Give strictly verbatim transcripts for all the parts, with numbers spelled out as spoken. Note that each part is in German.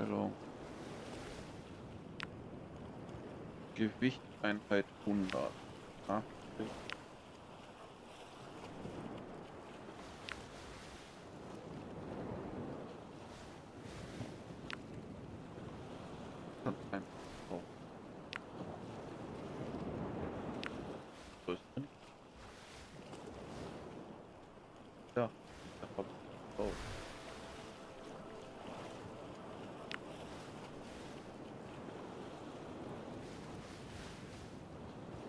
Herstellung. Gewichteinheit hundert. Ja.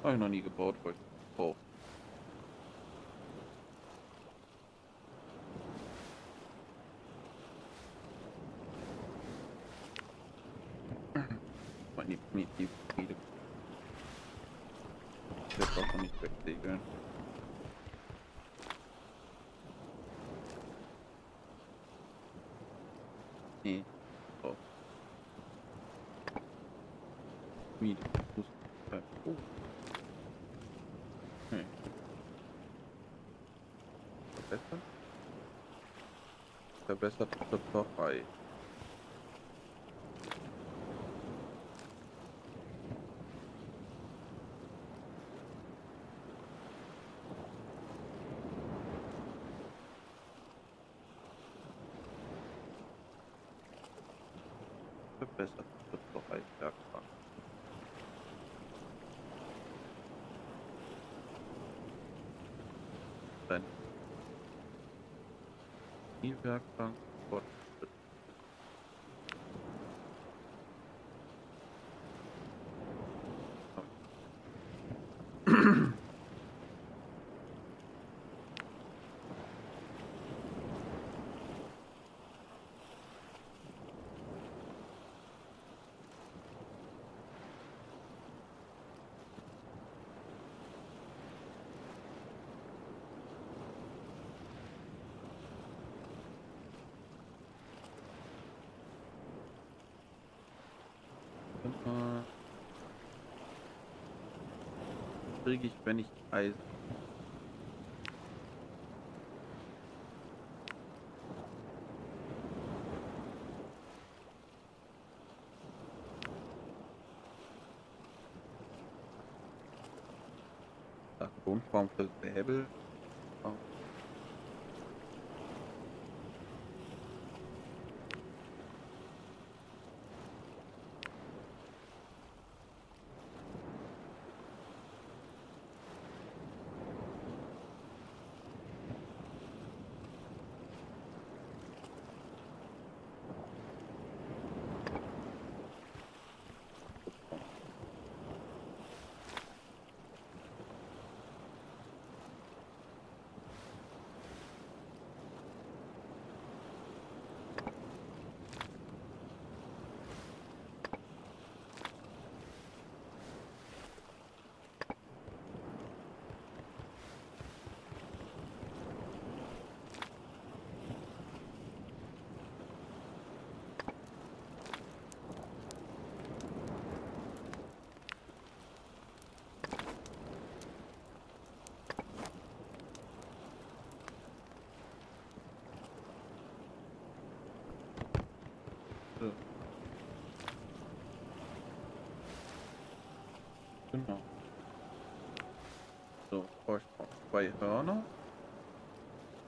Habe ich noch nie gebaut, weil oh. Meine Miete, Friede. Ich werde das auch nicht wegsegeln. Nee. Oh. Miete. Oh. Hm. Verbessert? Verbesserte Töpferei. Verbesserte Töpferei, ja klar. Die Werkbank fortschritt. Kriege ich, wenn ich Eisen. Ach, Grundform für Säbel. Oh. Genau. So, brauche ich noch zwei Hörner,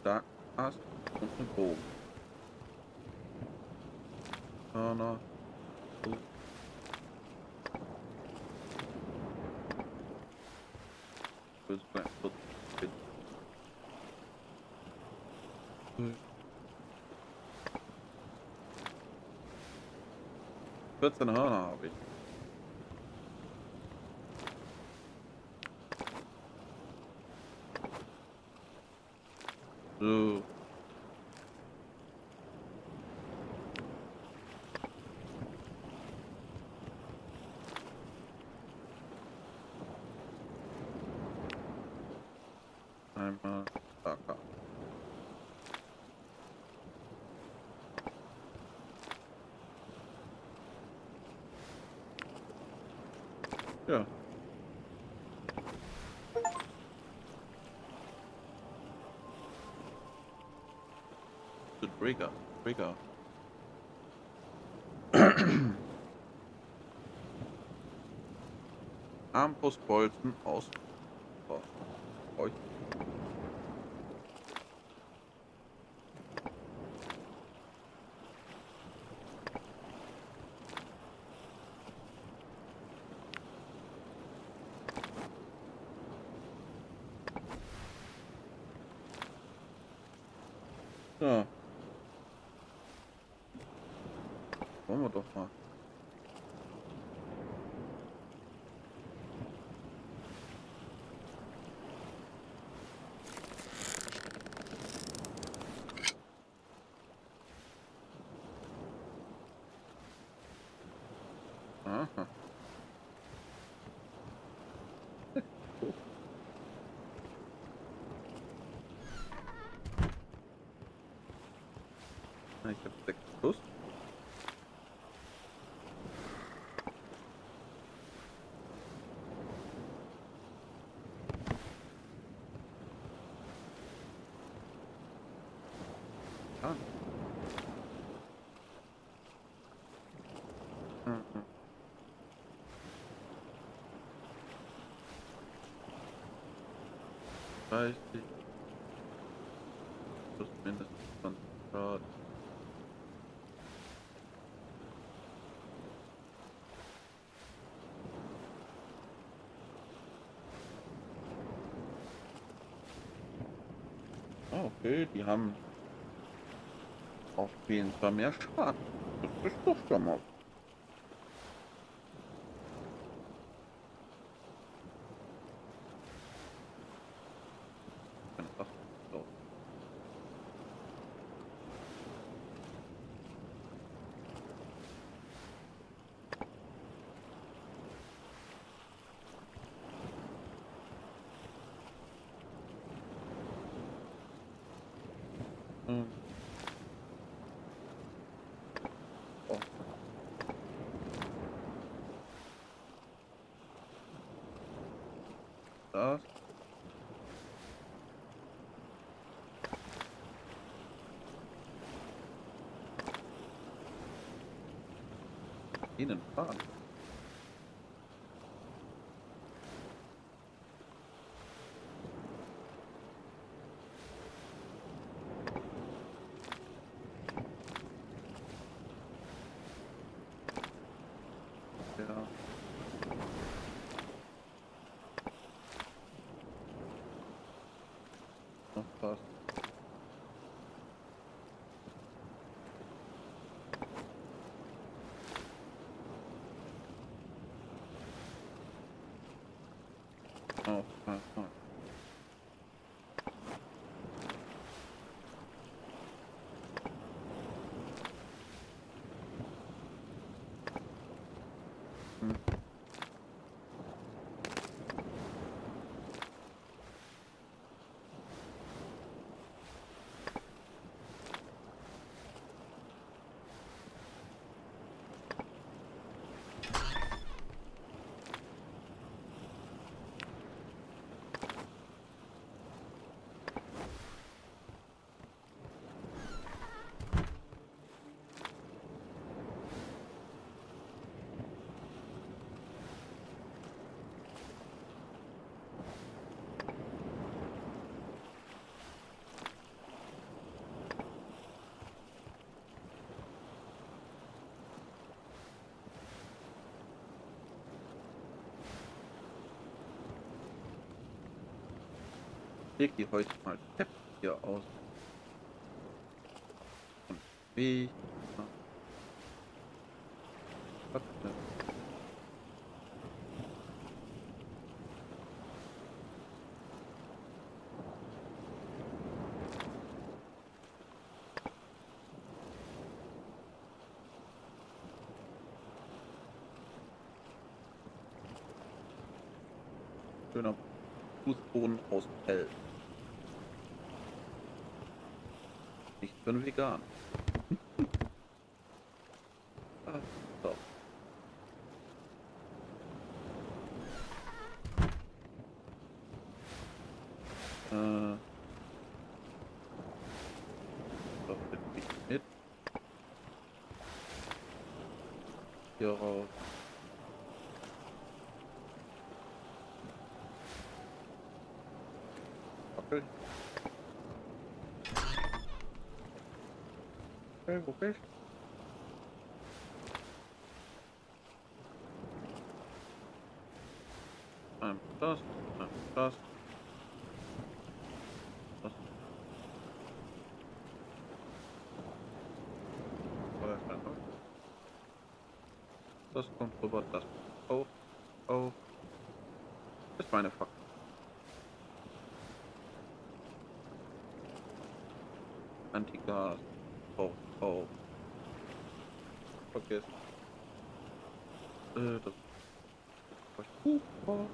Starkast und einen Bogen. Hörner. So. Bis gleich vierzig. vierzehn Hörner habe ich. So. Einmal stärker. Ja. Breaker, breaker. Ambrusbolzen aus. Oh. So. Wollen wir doch mal. Aha. Ich hab sechs plus. Ah. Mhm. dreißig. Plus mindestens zwanzig Grad. Okay, die haben auf jeden Fall mehr Schaden. Das ist doch schon mal. Oh. Das. Ihnen fahren. Fast. Oh, fast, fast. Hm. Ich gehe heute mal Tepp hier aus. Und wie? Schöner Fußboden aus Pelz. Ich bin vegan. Ah, so. Äh. So, bin ich mit. hier rauf. Okay. Okay, okay. Nein, das, nein, das. Das kommt rüber, das auf, auf. Das ist meine Fackel. Antigas, auf, auf. Vergessen. Äh, das. Uh, oh.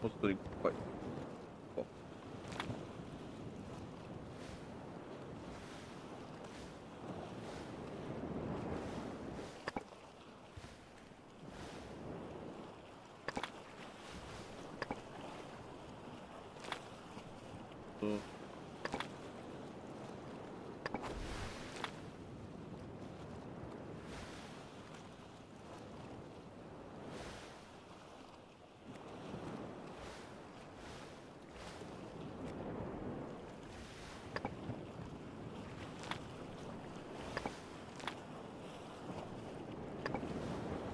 Muss du den Kuh oh. So.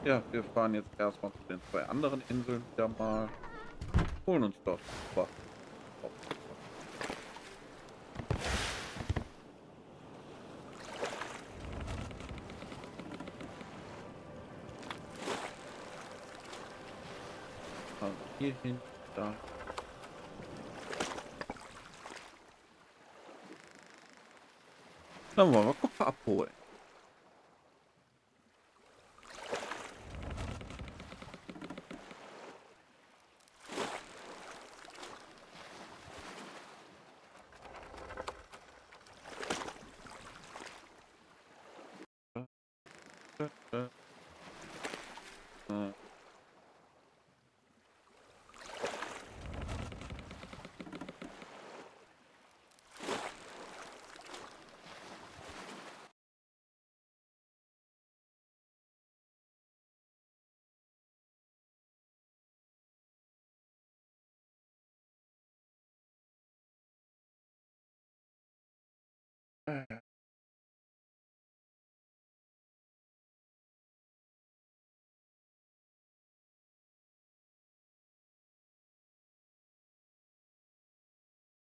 Ja, wir fahren jetzt erstmal zu den zwei anderen Inseln wieder mal. Holen uns dort was. Also hier hin, da. Dann wollen wir Kupfer abholen.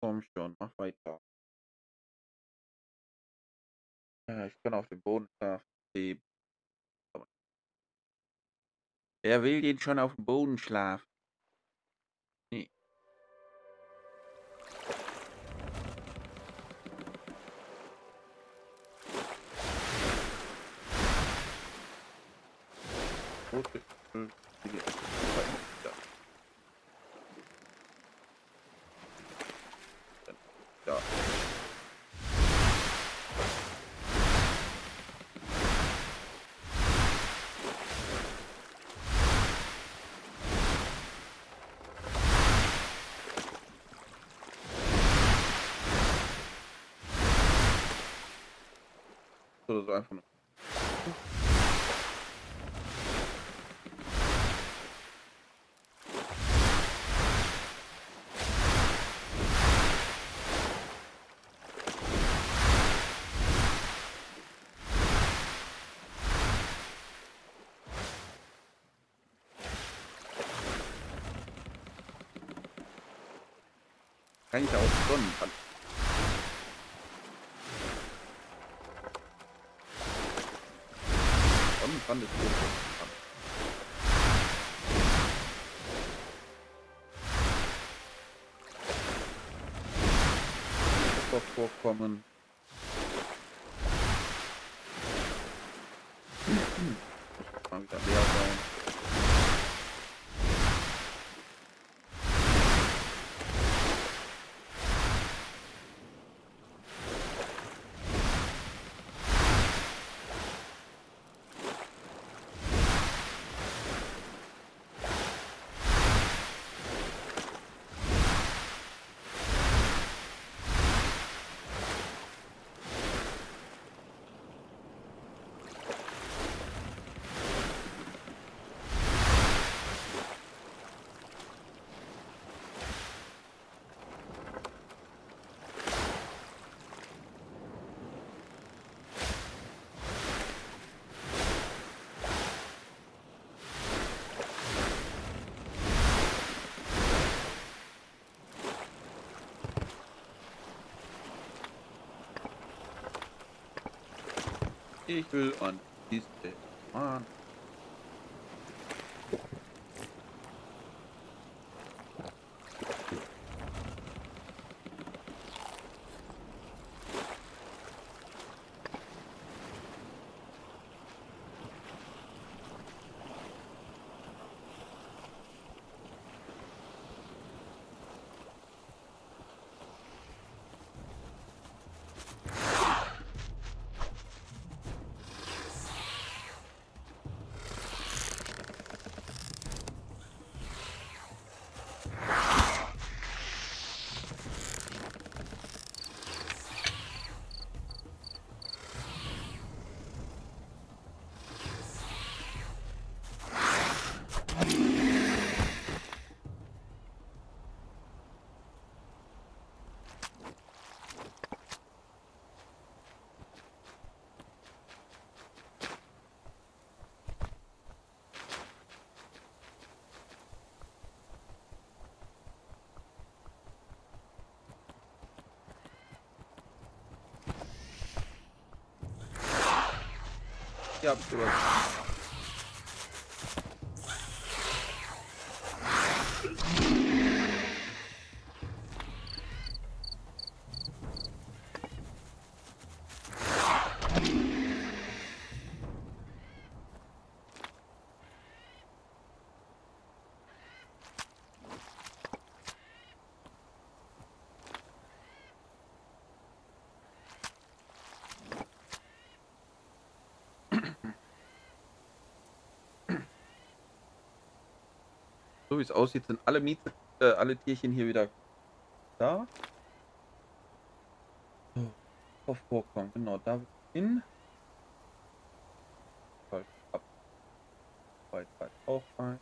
Komm schon, mach weiter. Ich kann auf dem Boden schlafen. Wer will den schon auf dem Boden schlafen? Nee. Okay. Ja. So, das ist einfach nur. Kann ich auch Sonnenbrand. Sonnenbrand ist gut. Kupfer vorkommen. Muss mal wieder leer sein. Ich will an diese Mann. Ich hab's gehört. So wie es aussieht, sind alle Miete, äh, alle Tierchen hier wieder da. So, auf Vorkommen, genau, da hin. Ab. Weit, weit auch rein.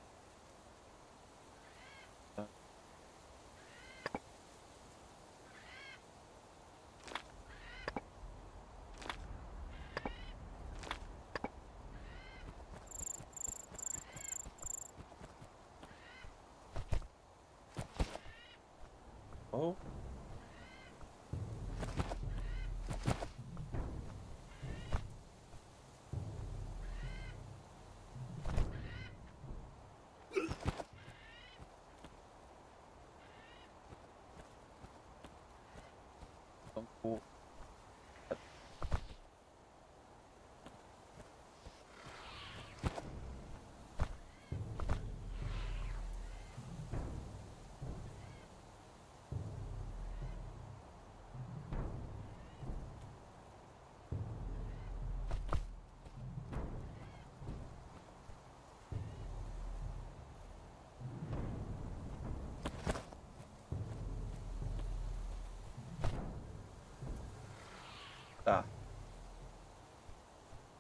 Da.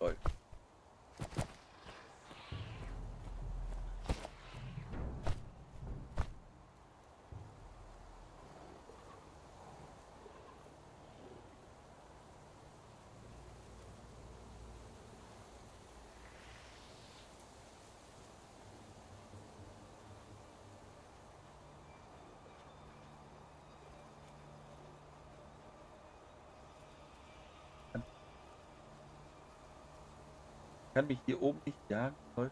Toll. Ich kann mich hier oben nicht jagen, toll.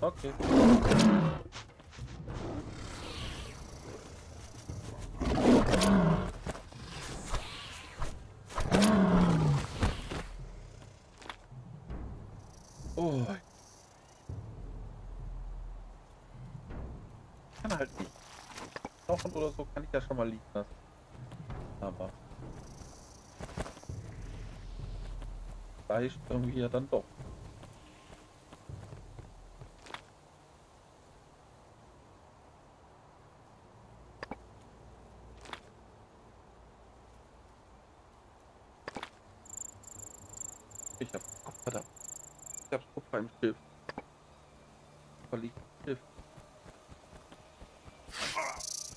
Okay. Oder so kann ich das schon mal liegen lassen. Aber reicht irgendwie ja dann doch. Ich hab verdammt. Ich hab's Kupfer im Schiff. Verliegt im Schiff.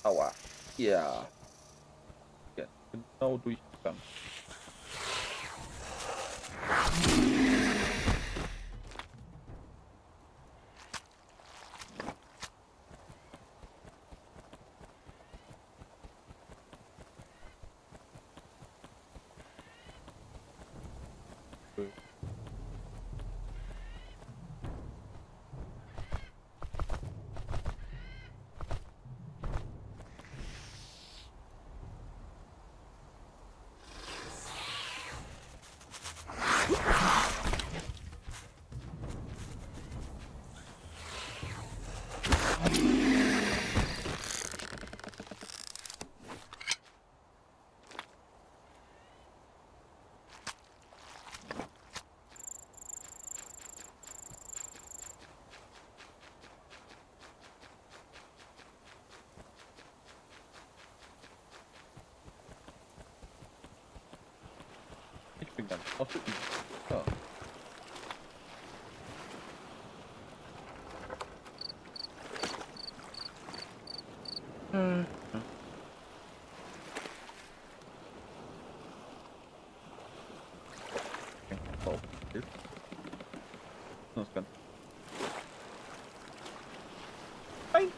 Aua. Ja. Yeah. genau durchgegangen. Ganz offen. Ja. Hm. Okay. Das ist ganz. Hi.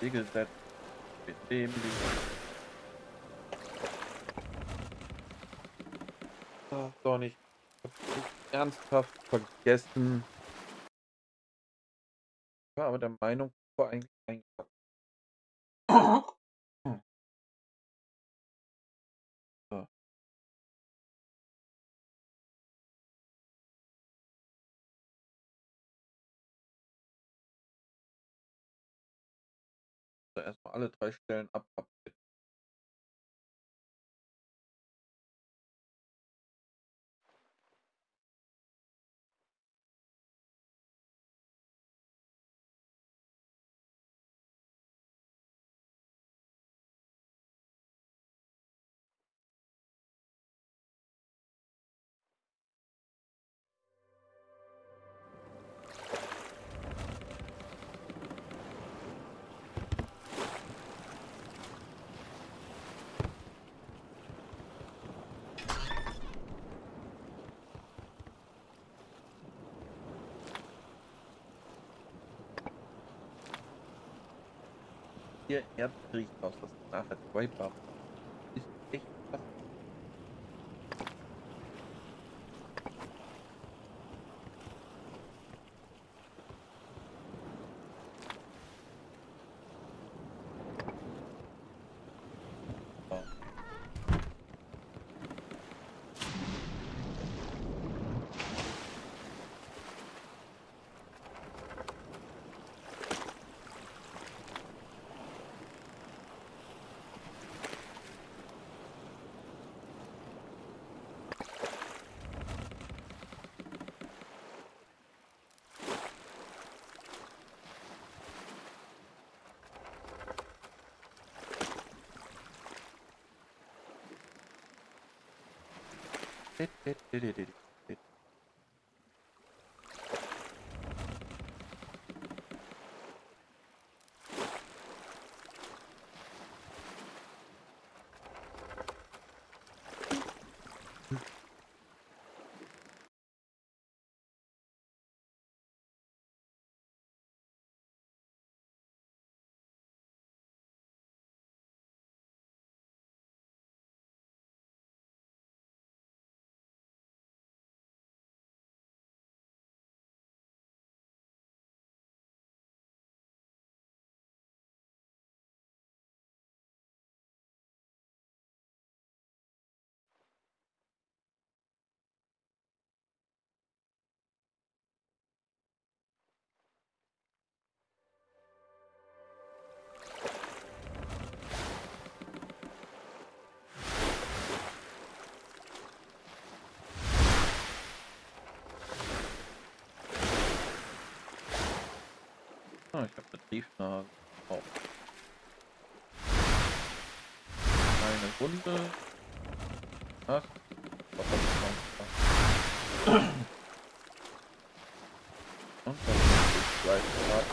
Segelset mit dem Lied. Doch nicht. Ich hab's ernsthaft vergessen. Ich war aber der Meinung, ich war eigentlich eingepackt. Erstmal alle drei Stellen ab. ab. Hier Erdreich aus, was nachher zwei war. Ist echt krass. Dit, dit, dit, dit, dit. Oh, ich habe eine Triefnase. Oh. Eine Wunde. Ach. Und dann ist gleich gerade gekriegt.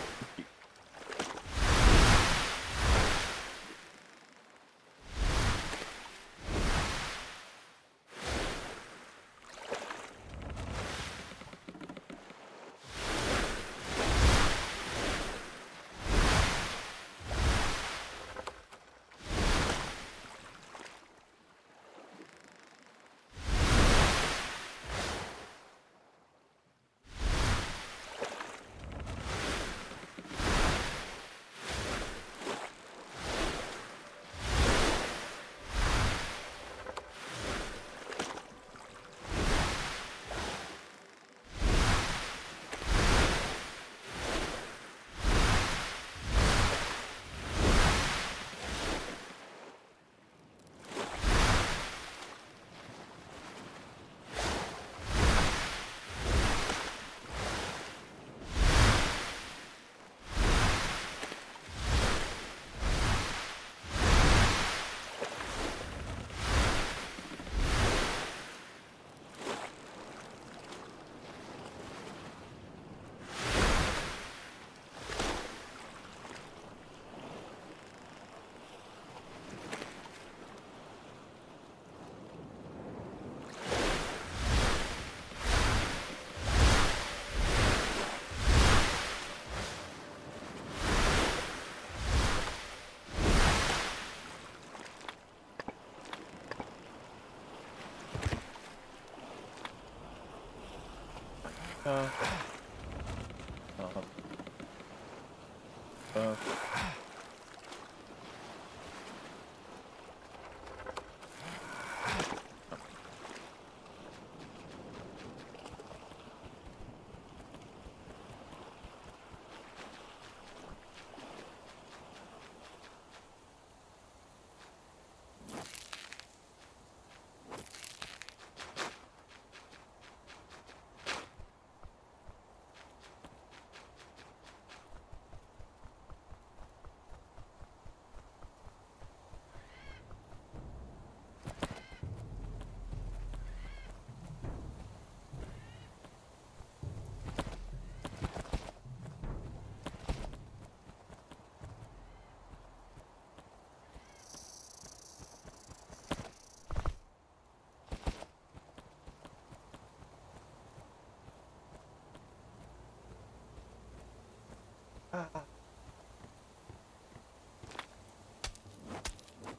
Uh, uh, uh.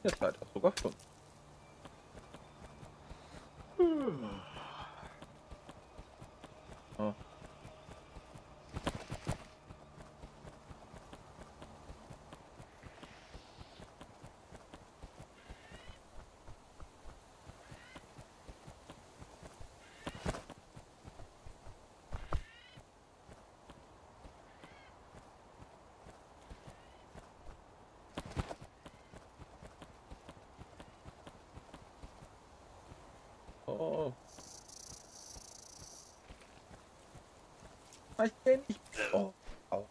Jetzt halt auch sogar schon. Hm. Oh. Oh. Ich kenn dich. Oh. Au.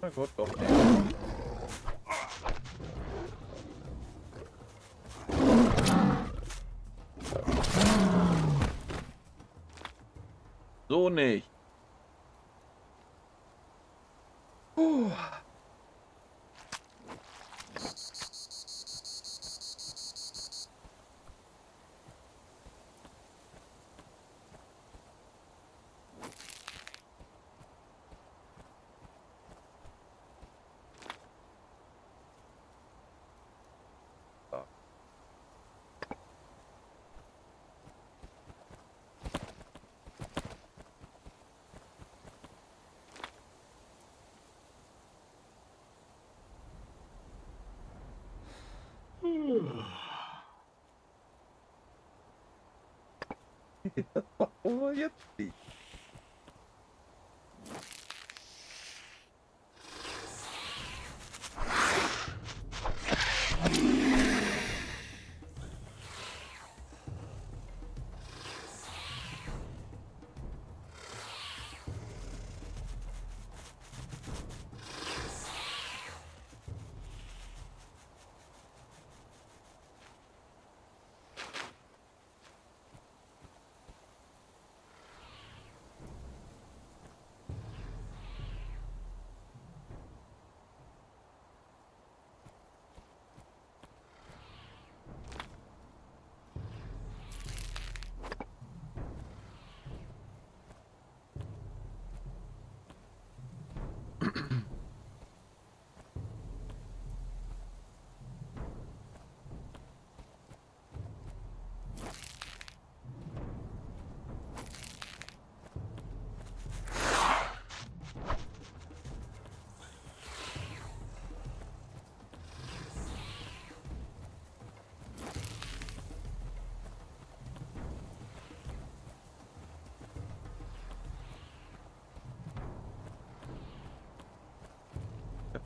Na gut, doch nicht. So nicht. Puh. こうやっていい。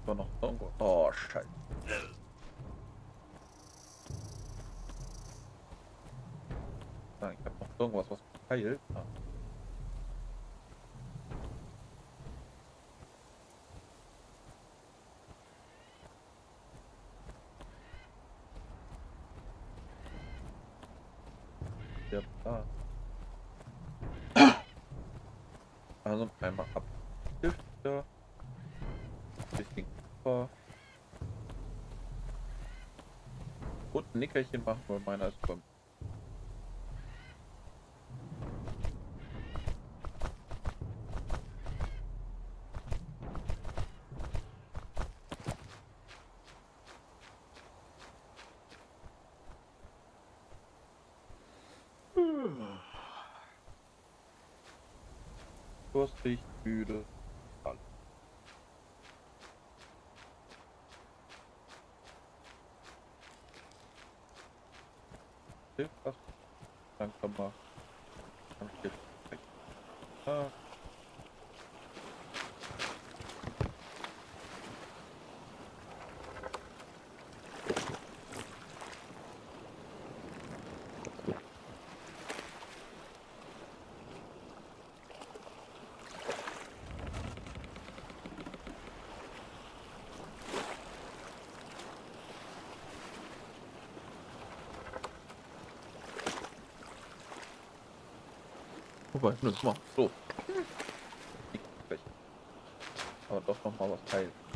War noch irgendwo. Oh, Scheiße. Nein, ich hab noch irgendwas, was heilt. Ah. Ja, da. Also einmal ab. Ja. Gut, ein Nickerchen machen, weil meiner ist kommt. Durstig, müde. Ach, langsam mal. Ah. Wobei, nö, mach so. Aber doch nochmal was heilen.